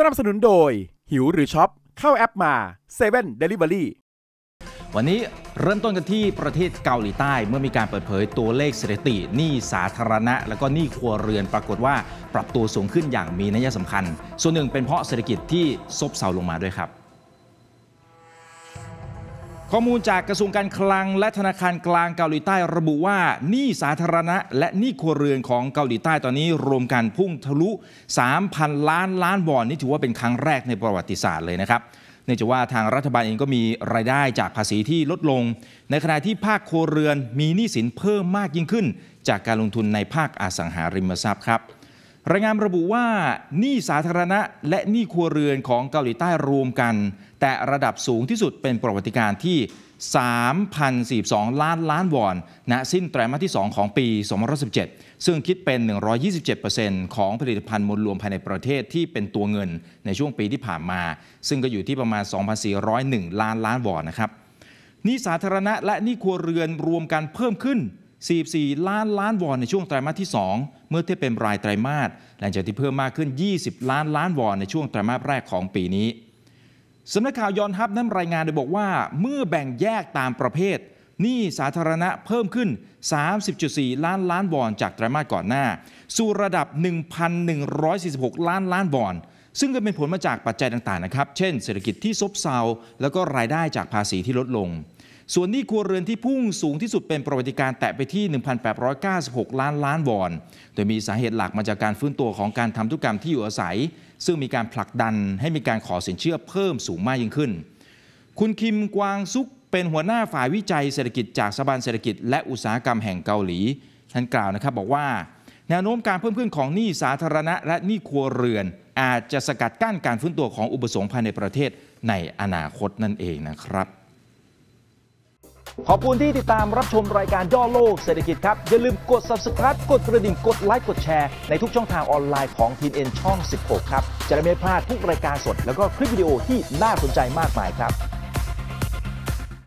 สนับสนุนโดยหิวหรือช็อปเข้าแอปมา7 Delivery วันนี้เริ่มต้นกันที่ประเทศเกาหลีใต้เมื่อมีการเปิดเผยตัวเลขสถิติหนี้สาธารณะและก็หนี้ครัวเรือนปรากฏว่าปรับตัวสูงขึ้นอย่างมีนัยสำคัญส่วนหนึ่งเป็นเพราะเศรษฐกิจที่ซบเซาลงมาด้วยครับข้อมูลจากกระทรวงการคลังและธนาคารกลางเกาหลีใต้ระบุว่าหนี้สาธารณะและหนี้ครัวเรือนของเกาหลีใต้ตอนนี้รวมกันพุ่งทะลุ 3,000 ล้านวอนนี่ถือว่าเป็นครั้งแรกในประวัติศาสตร์เลยนะครับเนื่องจากว่าทางรัฐบาลเองก็มีรายได้จากภาษีที่ลดลงในขณะที่ภาคครัวเรือนมีหนี้สินเพิ่มมากยิ่งขึ้นจากการลงทุนในภาคอสังหาริมทรัพย์ครับรายงานระบุว่าหนี้สาธารณะและหนี้ครัวเรือนของเกาหลีใต้รวมกันแต่ระดับสูงที่สุดเป็นประวัติการที่ 3,042 ล้านวอนณสิ้นไตรมาสที่ 2 ของปี 2017ซึ่งคิดเป็น 127% ของผลิตภัณฑ์มวลรวมภายในประเทศที่เป็นตัวเงินในช่วงปีที่ผ่านมาซึ่งก็อยู่ที่ประมาณ 2,401 ล้านวอนนะครับหนี้สาธารณะและหนี้ครัวเรือนรวมกันเพิ่มขึ้น44 ล้านวอนในช่วงไตรมาสที่ 2เมื่อเทียบเป็นรายไตรมาสหลังจากที่เพิ่มมากขึ้น20 ล้านวอนในช่วงไตรมาสแรกของปีนี้สำนักข่าวยอนฮับนั้นรายงานโดยบอกว่าเมื่อแบ่งแยกตามประเภทหนี้สาธารณะเพิ่มขึ้น 30.4 ล้านวอนจากไตรมาสก่อนหน้าสู่ระดับ 1,146 ล้านวอนซึ่งก็เป็นผลมาจากปัจจัยต่างๆนะครับเช่นเศรษฐกิจที่ซบเซาแล้วก็รายได้จากภาษีที่ลดลงส่วนหนี้ครัวเรือนที่พุ่งสูงที่สุดเป็นประวัติการแตะไปที่ 1,896 ล้านวอนโดยมีสาเหตุหลักมาจากการฟื้นตัวของการทำธุรกรรมที่อยู่อาศัยซึ่งมีการผลักดันให้มีการขอสินเชื่อเพิ่มสูงมากยิ่งขึ้นคุณคิมกวางซุกเป็นหัวหน้าฝ่ายวิจัยเศรษฐกิจจากสถาบันเศรษฐกิจและอุตสาหกรรมแห่งเกาหลีท่านกล่าวนะครับบอกว่าแนวโน้มการเพิ่มขึ้นของหนี้สาธารณะและหนี้ครัวเรือนอาจจะสกัดกั้นการฟื้นตัวของอุปสงค์ภายในประเทศในอนาคตนั่นเองนะครับขอบคุณที่ติดตามรับชมรายการย่อโลกเศรษฐกิจครับอย่าลืมกด Subscribe กดกระดิ่งกดไลค์กดแชร์ในทุกช่องทางออนไลน์ของ TNN ช่อง 16 ครับจะได้ไม่พลาดทุกรายการสดแล้วก็คลิปวิดีโอที่น่าสนใจมากมายครับ